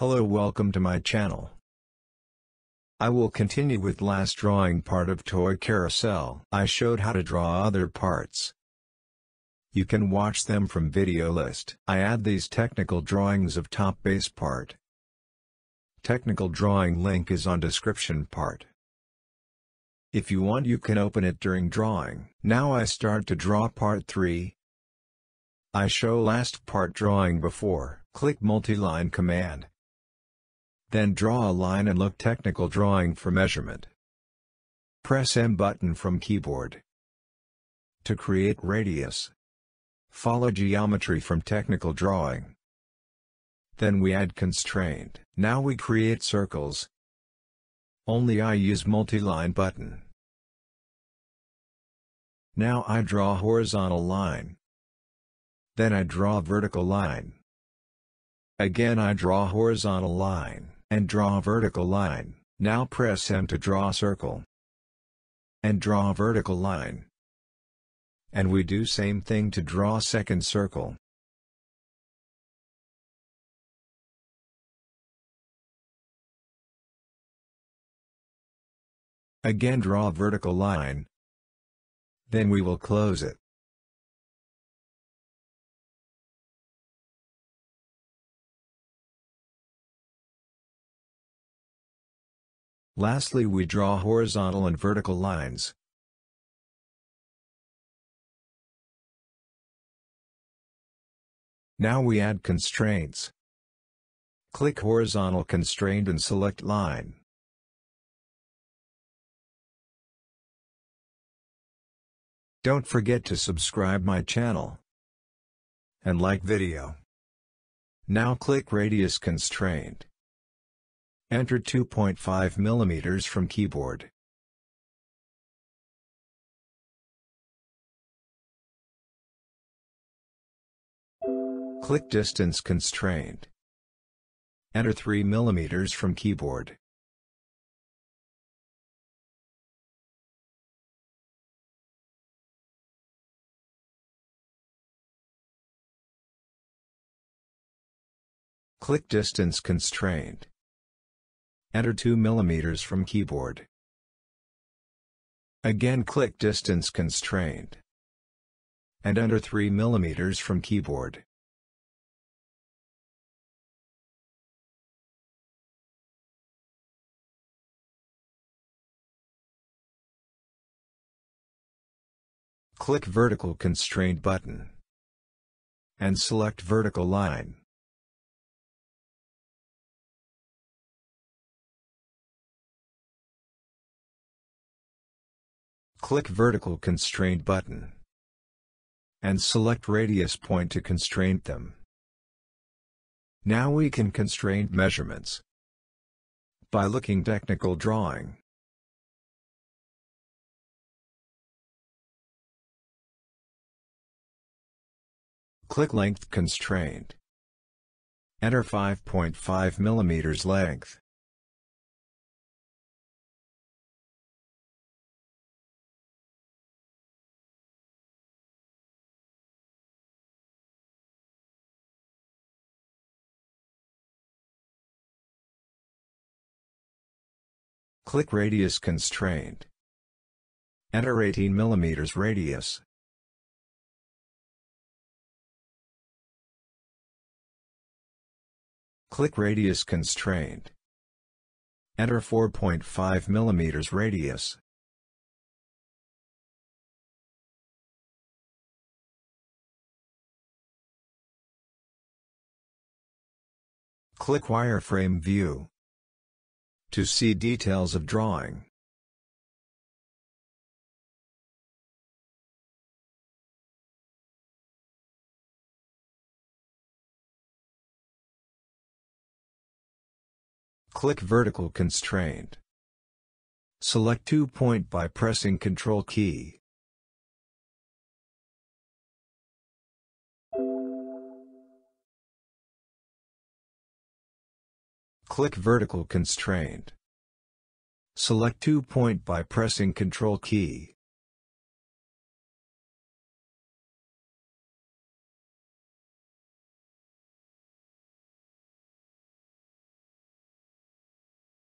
Hello, welcome to my channel. I will continue with last drawing part of toy carousel. I showed how to draw other parts. You can watch them from video list. I add these technical drawings of top base part. Technical drawing link is on description part. If you want you can open it during drawing. Now I start to draw part 3. I show last part drawing before. Click multi-line command. Then draw a line and look technical drawing for measurement. Press M button from keyboard. To create radius. Follow geometry from technical drawing. Then we add constraint. Now we create circles. Only I use multi-line button. Now I draw horizontal line. Then I draw vertical line. Again I draw horizontal line. And draw vertical line. Now press M to draw circle. And draw vertical line. And we do same thing to draw second circle. Again draw vertical line. Then we will close it. Lastly we draw horizontal and vertical lines. Now we add constraints. Click horizontal constraint and select line. Don't forget to subscribe my channel and like video. Now click radius constraint. Enter 2.5 mm from keyboard. Click distance constraint. Enter 3 mm from keyboard. Click distance constraint. Enter 2 mm from keyboard. Again click distance constraint. And enter 3 mm from keyboard. Click vertical constraint button. And select vertical line. Click vertical constraint button and select radius point to constrain them. Now we can constrain measurements by looking technical drawing. Click length constraint. Enter 5.5 mm length. Click radius constraint. Enter 18 mm radius. Click radius constraint. Enter 4.5 mm radius. Click wireframe view. To see details of drawing. Click vertical constraint. Select 2 point by pressing Ctrl key. Click vertical constraint. Select 2 point by pressing Ctrl key.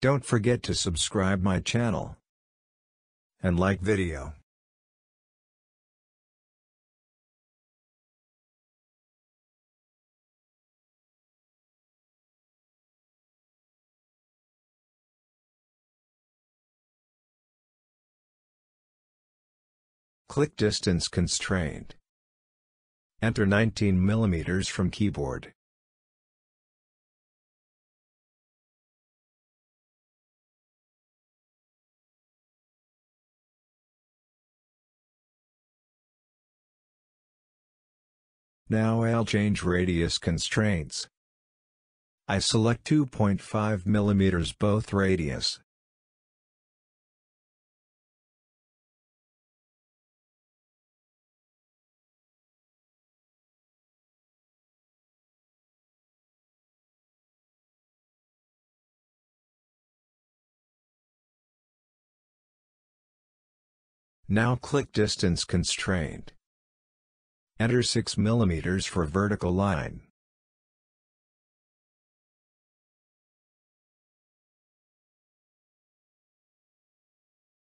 Don't forget to subscribe my channel and like video. Click distance constraint. Enter 19 mm from keyboard. Now I'll change radius constraints. I select 2.5 mm both radius. Now click distance constraint. Enter 6 mm for vertical line.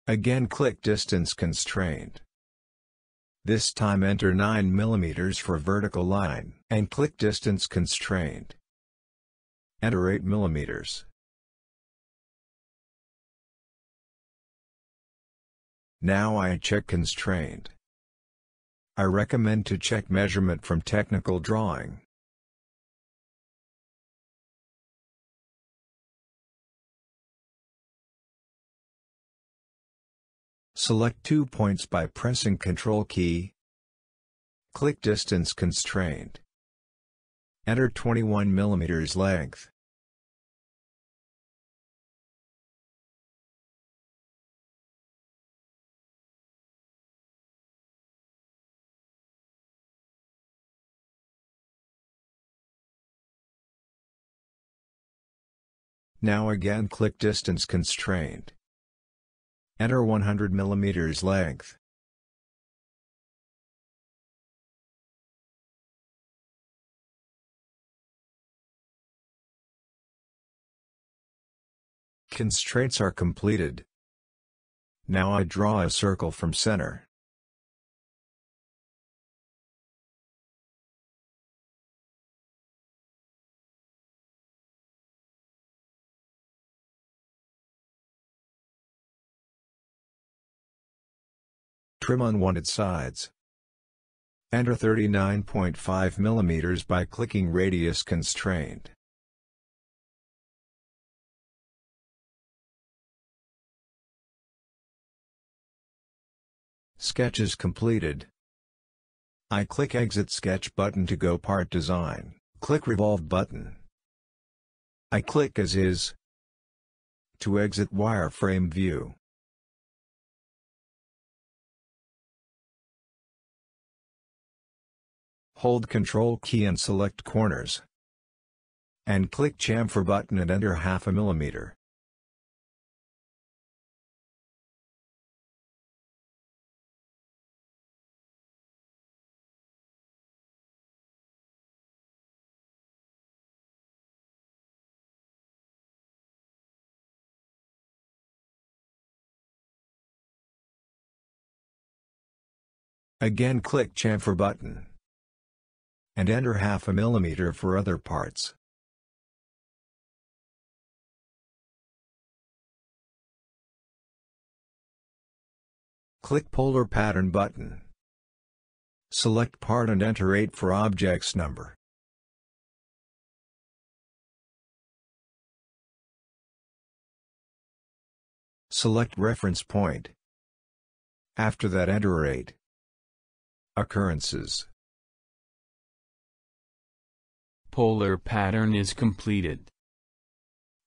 Again click distance constraint. This time enter 9 mm for vertical line and click distance constraint. Enter 8 mm. Now I check constraint. I recommend to check measurement from technical drawing. Select 2 points by pressing Ctrl key. Click distance constraint. Enter 21 mm length. Now again click distance constraint. Enter 100 mm length. Constraints are completed. Now I draw a circle from center. Trim unwanted sides. Enter 39.5 mm by clicking radius constraint. Sketch is completed. I click exit sketch button to go part design. Click revolve button. I click as is to exit wireframe view. Hold Ctrl key and select corners. And click chamfer button and enter 0.5 mm. Again click chamfer button. And enter 0.5 mm for other parts. Click polar pattern button. Select part and enter 8 for object's number. Select reference point. After that enter 8. Occurrences. Polar pattern is completed.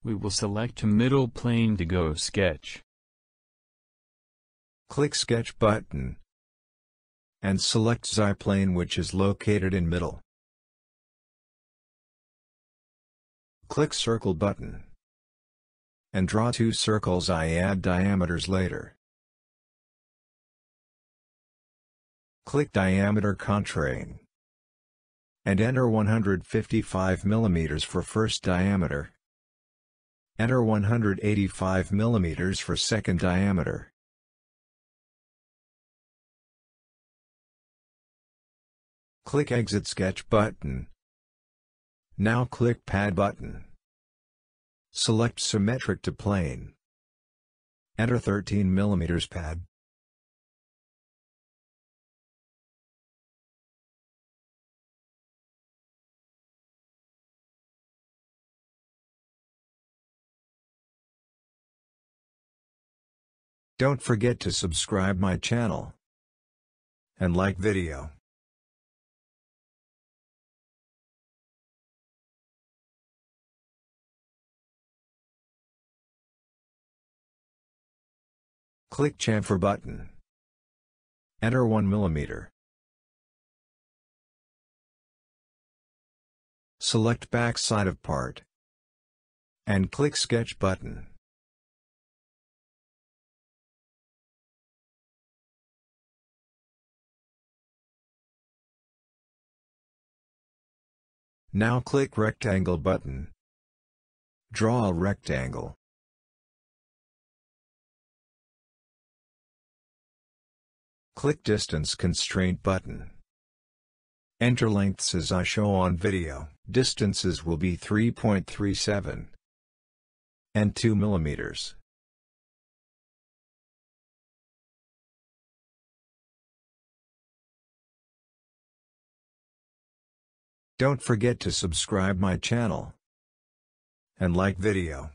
We will select a middle plane to go sketch. Click sketch button and select xiplane, which is located in middle. Click circle button and draw 2 circles. I add diameters later. Click diameter constraint. And enter 155 mm for first diameter. Enter 185 mm for second diameter. Click Exit Sketch button. Now click Pad button. Select Symmetric to Plane. Enter 13 mm pad. Don't forget to subscribe my channel and like video. Click Chamfer button. Enter 1 mm. Select back side of part and click Sketch button. Now click Rectangle button. Draw a rectangle. Click Distance Constraint button. Enter lengths as I show on video. Distances will be 3.37 and 2 mm. Don't forget to subscribe my channel and like video.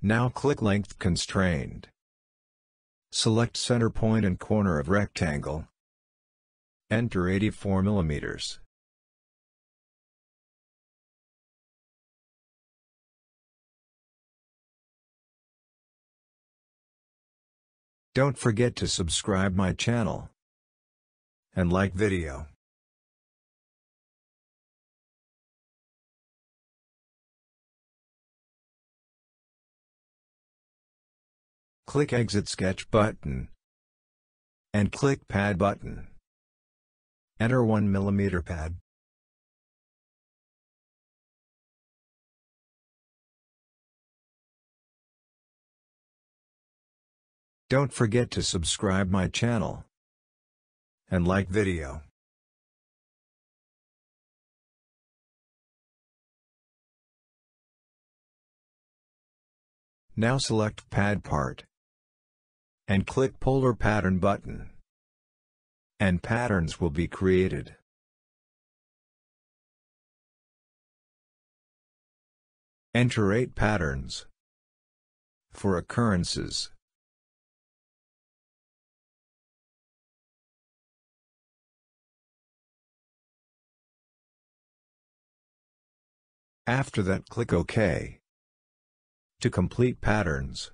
Now click Length Constrained. Select center point and corner of rectangle. Enter 84 mm. Don't forget to subscribe my channel and like video. Click Exit Sketch button and click Pad button. Enter 1 mm pad. Don't forget to subscribe my channel and like video. Now select Pad part and click Polar Pattern button, and patterns will be created. Enter 8 patterns for occurrences. After that, click OK to complete patterns.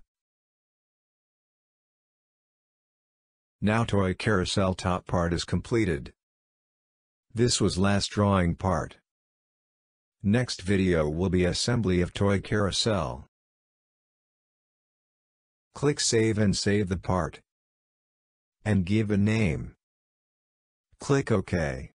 Now toy carousel top part is completed. This was last drawing part. Next video will be assembly of toy carousel. Click Save and save the part and give a name. Click OK.